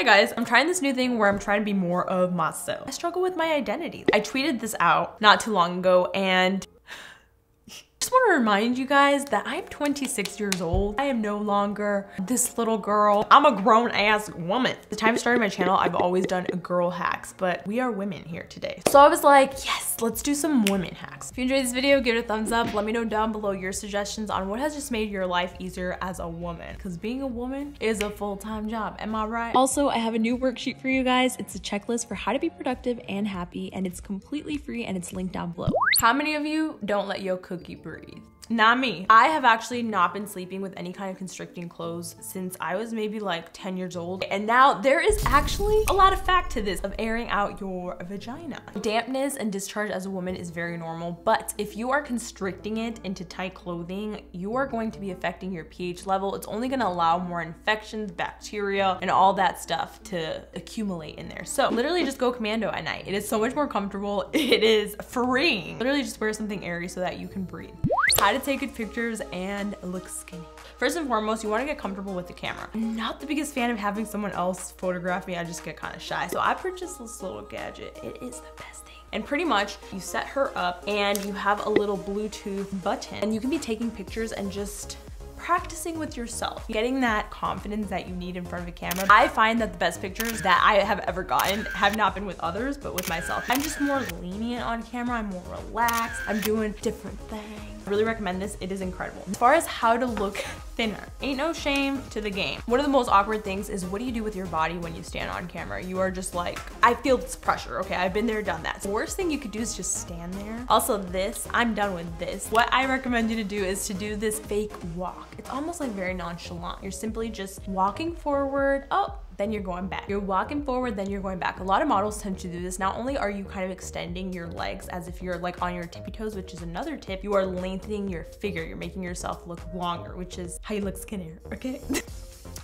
Hi guys, I'm trying this new thing where I'm trying to be more of myself. I struggle with my identity. I tweeted this out not too long ago and just want to remind you guys that I'm 26 years old. I am no longer this little girl. I'm a grown ass woman. The time I started my channel, I've always done girl hacks, but we are women here today. So I was like, yes, let's do some women hacks. If you enjoyed this video, give it a thumbs up. Let me know down below your suggestions on what has just made your life easier as a woman. Because being a woman is a full-time job, am I right? Also, I have a new worksheet for you guys. It's a checklist for how to be productive and happy, and it's completely free and it's linked down below. How many of you don't let your cookie breathe? Not me. I have actually not been sleeping with any kind of constricting clothes since I was maybe like 10 years old. And now there is actually a lot of fact to this of airing out your vagina. Dampness and discharge as a woman is very normal, but if you are constricting it into tight clothing, you are going to be affecting your pH level. It's only gonna allow more infections, bacteria, and all that stuff to accumulate in there. So literally just go commando at night. It is so much more comfortable. It is freeing. Literally just wear something airy so that you can breathe. How to take good pictures and look skinny. First and foremost, you wanna get comfortable with the camera. I'm not the biggest fan of having someone else photograph me. I just get kind of shy. So I purchased this little gadget. It is the best thing. And pretty much you set her up and you have a little Bluetooth button and you can be taking pictures and just practicing with yourself, getting that confidence that you need in front of a camera. I find that the best pictures that I have ever gotten have not been with others, but with myself. I'm just more lenient on camera. I'm more relaxed. I'm doing different things. I really recommend this. It is incredible. As far as how to look thinner, ain't no shame to the game. One of the most awkward things is what do you do with your body when you stand on camera? You are just like, I feel this pressure. Okay, I've been there, done that. The worst thing you could do is just stand there. Also this, I'm done with this. What I recommend you to do is to do this fake walk. It's almost like very nonchalant. You're simply just walking forward. Oh. Then you're going back. You're walking forward, then you're going back. A lot of models tend to do this. Not only are you kind of extending your legs as if you're like on your tippy toes, which is another tip, you are lengthening your figure. You're making yourself look longer, which is how you look skinnier, okay?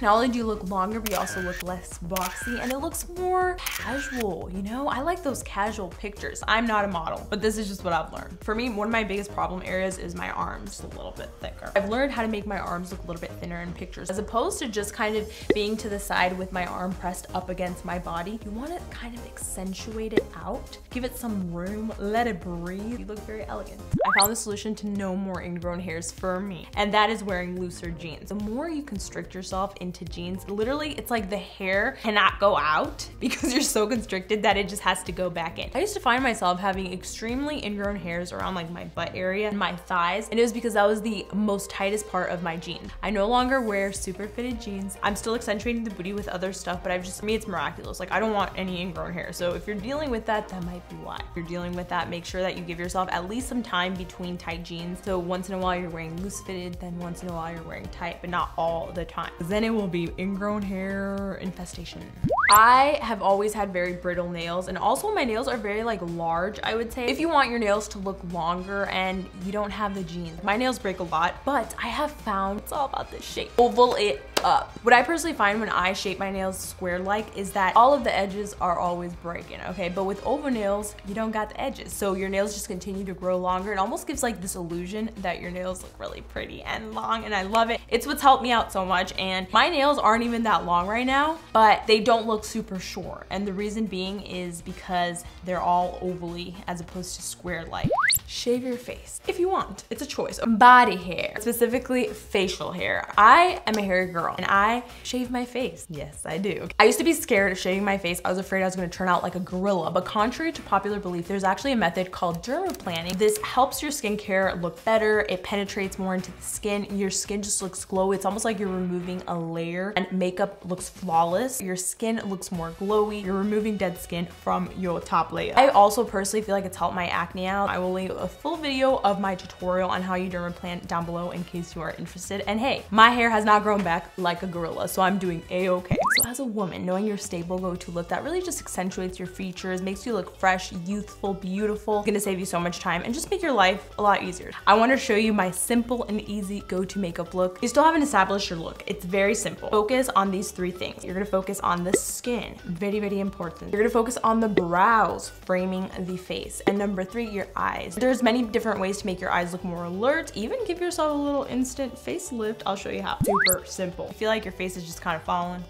Not only do you look longer, but you also look less boxy and it looks more casual, you know? I like those casual pictures. I'm not a model, but this is just what I've learned. For me, one of my biggest problem areas is my arms a little bit thicker. I've learned how to make my arms look a little bit thinner in pictures. As opposed to just kind of being to the side with my arm pressed up against my body, you wanna kind of accentuate it out, give it some room, let it breathe. You look very elegant. I found the solution to no more ingrown hairs for me, and that is wearing looser jeans. The more you constrict yourself into jeans, literally it's like the hair cannot go out because you're so constricted that it just has to go back in. I used to find myself having extremely ingrown hairs around like my butt area and my thighs, and it was because that was the most tightest part of my jean. I no longer wear super fitted jeans. I'm still accentuating the booty with other stuff, but I've just, for me it's miraculous. Like I don't want any ingrown hair. So if you're dealing with that, that might be why. If you're dealing with that, make sure that you give yourself at least some time between tight jeans. So once in a while you're wearing loose fitted, then once in a while you're wearing tight, but not all the time. Because then it will be ingrown hair infestation. I have always had very brittle nails, and also my nails are very like large, I would say. If you want your nails to look longer and you don't have the jeans, my nails break a lot, but I have found it's all about the shape. Oval it up. What I personally find when I shape my nails square-like is that all of the edges are always breaking, okay? But with oval nails, you don't got the edges. So your nails just continue to grow longer. It almost gives like this illusion that your nails look really pretty and long, and I love it. It's what's helped me out so much, and my nails aren't even that long right now, but they don't look super short. And the reason being is because they're all ovally as opposed to square-like. Shave your face if you want. It's a choice. Body hair, specifically facial hair. I am a hairy girl. And I shave my face. Yes, I do. I used to be scared of shaving my face. I was afraid I was gonna turn out like a gorilla, but contrary to popular belief, there's actually a method called dermaplaning. This helps your skincare look better. It penetrates more into the skin. Your skin just looks glowy. It's almost like you're removing a layer and makeup looks flawless. Your skin looks more glowy. You're removing dead skin from your top layer. I also personally feel like it's helped my acne out. I will leave a full video of my tutorial on how you dermaplan down below in case you are interested. And hey, my hair has not grown back like a gorilla, so I'm doing a-okay. So as a woman, knowing your stable go-to look that really just accentuates your features, makes you look fresh, youthful, beautiful, it's gonna save you so much time and just make your life a lot easier. I wanna show you my simple and easy go-to makeup look. You still haven't established your look. It's very simple. Focus on these three things. You're gonna focus on the skin, very, very important. You're gonna focus on the brows, framing the face. And number three, your eyes. There's many different ways to make your eyes look more alert, even give yourself a little instant facelift. I'll show you how. Super simple. You feel like your face is just kind of falling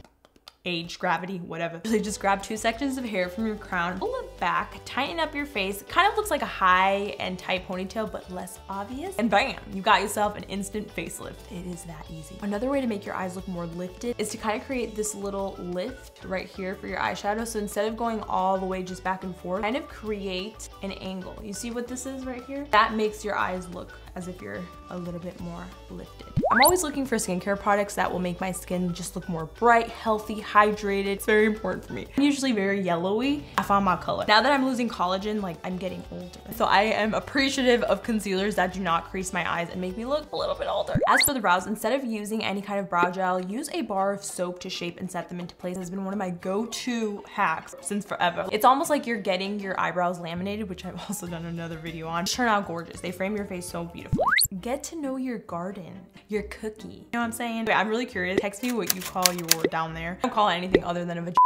age, gravity, whatever. So just grab 2 sections of hair from your crown, pull it back, tighten up your face. It kind of looks like a high and tight ponytail, but less obvious. And bam, you got yourself an instant facelift. It is that easy. Another way to make your eyes look more lifted is to kind of create this little lift right here for your eyeshadow. So instead of going all the way just back and forth, kind of create an angle. You see what this is right here? That makes your eyes look as if you're a little bit more lifted. I'm always looking for skincare products that will make my skin just look more bright, healthy, hydrated. It's very important for me. I'm usually very yellowy. I found my color. Now that I'm losing collagen, like I'm getting older. So I am appreciative of concealers that do not crease my eyes and make me look a little bit older. As for the brows, instead of using any kind of brow gel, use a bar of soap to shape and set them into place. It's been one of my go-to hacks since forever. It's almost like you're getting your eyebrows laminated, which I've also done another video on. Turn out gorgeous. They frame your face so beautifully. Get to know your garden, your cookie. You know what I'm saying? I'm really curious. Text me what you call your down there. I don't call it anything other than a vagina.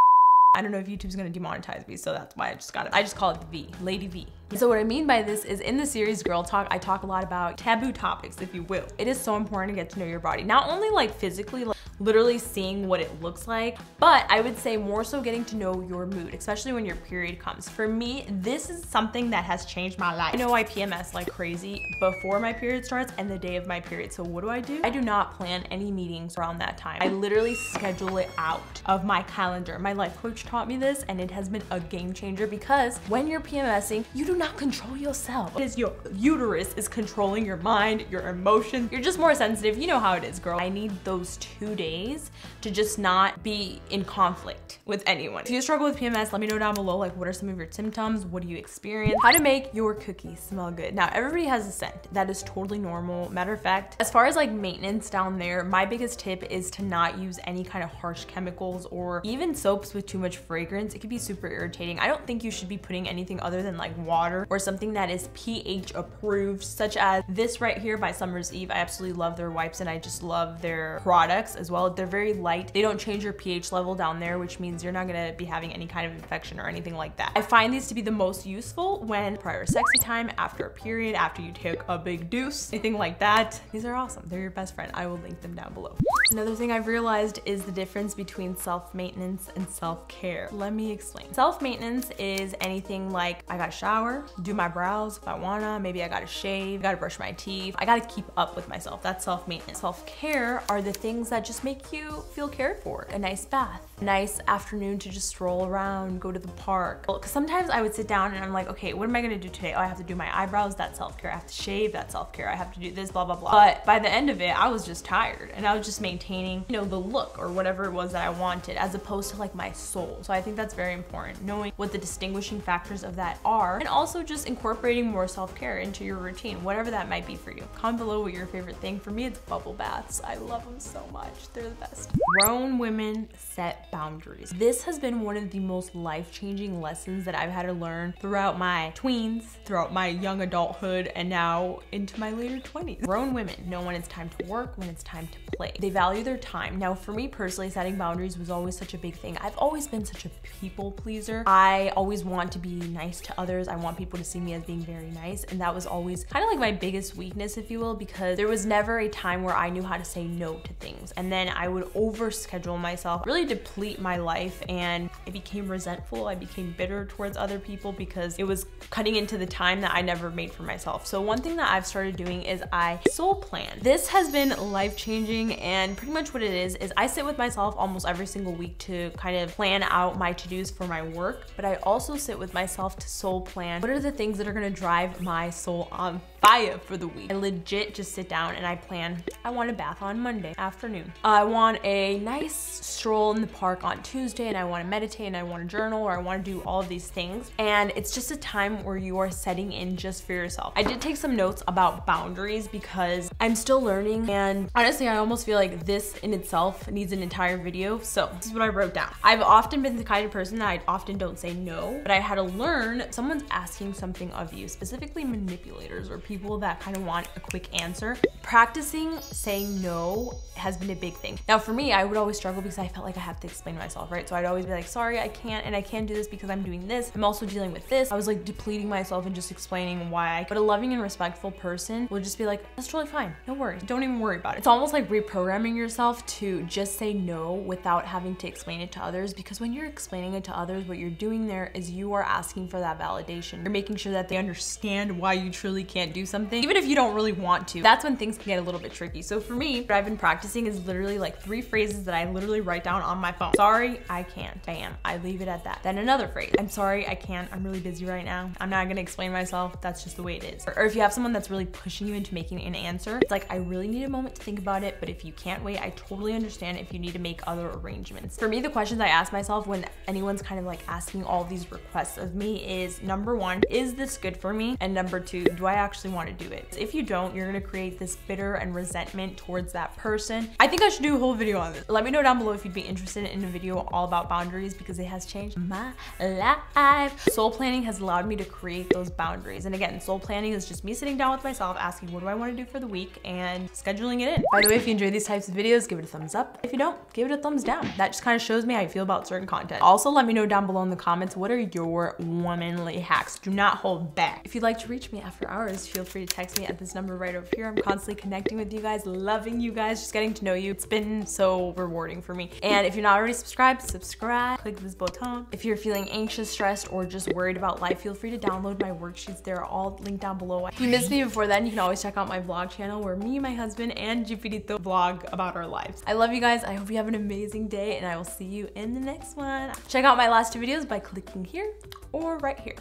I don't know if YouTube's gonna demonetize me, so that's why I just call it the V, Lady V. So what I mean by this is in the series Girl Talk, I talk a lot about taboo topics, if you will. It is so important to get to know your body, not only like physically, like literally seeing what it looks like, but I would say more so getting to know your mood, especially when your period comes. For me, this is something that has changed my life. I know I PMS like crazy before my period starts and the day of my period. So what do? I do not plan any meetings around that time. I literally schedule it out of my calendar. My life coach taught me this and it has been a game changer because when you're PMSing, you do not control yourself. It is your uterus is controlling your mind, your emotions. You're just more sensitive. You know how it is, girl. I need those 2 days to just not be in conflict with anyone. If you struggle with PMS, let me know down below, like what are some of your symptoms? What do you experience? How to make your cookies smell good. Now, everybody has a scent. That is totally normal. Matter of fact, as far as like maintenance down there, my biggest tip is to not use any kind of harsh chemicals or even soaps with too much fragrance. It could be super irritating. I don't think you should be putting anything other than like water or something that is pH approved, such as this right here by Summer's Eve. I absolutely love their wipes and I just love their products as well. They're very light. They don't change your pH level down there, which means you're not gonna be having any kind of infection or anything like that. I find these to be the most useful when prior sexy time, after a period, after you take a big deuce, anything like that. These are awesome. They're your best friend. I will link them down below. Another thing I've realized is the difference between self-maintenance and self-care. Let me explain. Self-maintenance is anything like I gotta shower, do my brows if I wanna, maybe I gotta shave, I gotta brush my teeth, I gotta keep up with myself. That's self-maintenance. Self-care are the things that just make you feel cared for. A nice bath, a nice afternoon to just stroll around, go to the park. Well, 'cause sometimes I would sit down and I'm like, okay, what am I gonna do today? Oh, I have to do my eyebrows, that's self-care. I have to shave, that's self-care. I have to do this, blah, blah, blah. But by the end of it, I was just tired and I was just maintaining, you know, the look or whatever it was that I wanted as opposed to like my soul. So I think that's very important, knowing what the distinguishing factors of that are and also just incorporating more self-care into your routine, whatever that might be for you. Comment below what your favorite thing. For me, it's bubble baths. I love them so much. They're the best. Grown women set boundaries. This has been one of the most life-changing lessons that I've had to learn throughout my tweens, throughout my young adulthood, and now into my later 20s. Grown women know when it's time to work, when it's time to play. They value their time. Now, for me personally, setting boundaries was always such a big thing. I've always been such a people pleaser. I always want to be nice to others. I want people to see me as being very nice, and that was always kind of like my biggest weakness, if you will, because there was never a time where I knew how to say no to things, and then I would overschedule myself, really deplete my life, and I became resentful. I became bitter towards other people because it was cutting into the time that I never made for myself. So one thing that I've started doing is I soul plan. This has been life-changing, and pretty much what it is I sit with myself almost every single week to kind of plan out my to-dos for my work, but I also sit with myself to soul plan. What are the things that are gonna drive my soul on fire for the week? I legit just sit down and I plan. I want a bath on Monday afternoon. I want a nice stroll in the park on Tuesday, and I want to meditate, and I want to journal, or I want to do all of these things. And it's just a time where you are setting in just for yourself. I did take some notes about boundaries because I'm still learning, and honestly, I almost feel like this in itself needs an entire video. So this is what I wrote down. I've often been the kind of person that I often don't say no, but I had to learn someone's asking something of you, specifically manipulators or people that kind of want a quick answer. Practicing saying no has been a big thing. Now for me, I would always struggle because I felt like I had to explain myself, right? So I'd always be like, sorry, I can't, and I can't do this because I'm doing this. I'm also dealing with this. I was like depleting myself and just explaining why. But a loving and respectful person will just be like, that's totally fine. No worries. Don't even worry about it. It's almost like reprogramming yourself to just say no without having to explain it to others, because when you're explaining it to others, what you're doing there is you are asking for that validation. You're making sure that they understand why you truly can't do something, even if you don't really want to. That's when things can get a little bit tricky. So for me, what I've been practicing is literally like 3 phrases that I literally write down on my phone. Sorry, I can't. Bam. I leave it at that. Then another phrase. I'm sorry, I can't. I'm really busy right now. I'm not gonna explain myself. That's just the way it is. Or if you have someone that's really pushing you into making an answer, it's like, I really need a moment to think about it, but if you can't wait, I totally understand if you need to make other arrangements. For me, the questions I ask myself when anyone's kind of like asking all these requests of me is, number 1, is this good for me? And number 2, do I actually want to do it? If you don't, you're gonna create this bitter and resentment towards that person. I think I should do a whole video on this. Let me know down below if you'd be interested in a video all about boundaries, because it has changed my life. Soul planning has allowed me to create those boundaries. And again, soul planning is just me sitting down with myself, asking what do I want to do for the week and scheduling it in. By the way, if you enjoy these types of videos, give it a thumbs up. If you don't, give it a thumbs down. That just kind of shows me how you feel about certain content. Also, let me know down below in the comments, what are your womanly hacks? Do not hold back. If you'd like to reach me after hours, feel free to text me at this number right over here. I'm constantly connecting with you guys, loving you guys, just getting to know you. It's been so rewarding for me. And if you're not already subscribed, subscribe, click this button. If you're feeling anxious, stressed, or just worried about life, feel free to download my worksheets. They're all linked down below. If you missed me before then, you can always check out my vlog channel where me, my husband, and Giuffirito vlog about our lives. I love you guys. I hope you have an amazing day, and I will see you in the next one. Check out my last 2 videos by clicking here or right here.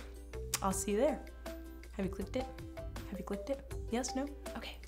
I'll see you there. Have you clicked it? Have you clicked it? Yes? No? Okay.